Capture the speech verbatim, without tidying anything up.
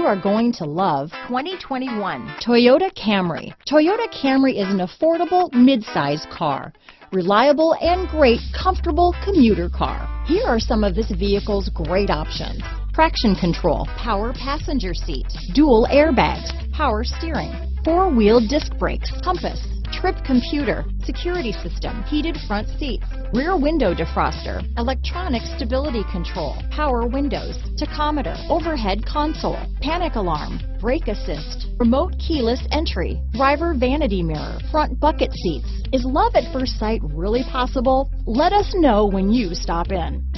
you are going to love twenty twenty-one Toyota Camry. Toyota Camry is an affordable mid-size car, reliable and great comfortable commuter car. Here are some of this vehicle's great options: traction control, power passenger seat, dual airbags, power steering, four-wheel disc brakes, compass, trip computer, security system, heated front seats, rear window defroster, electronic stability control, power windows, tachometer, overhead console, panic alarm, brake assist, remote keyless entry, driver vanity mirror, front bucket seats. Is love at first sight really possible? Let us know when you stop in.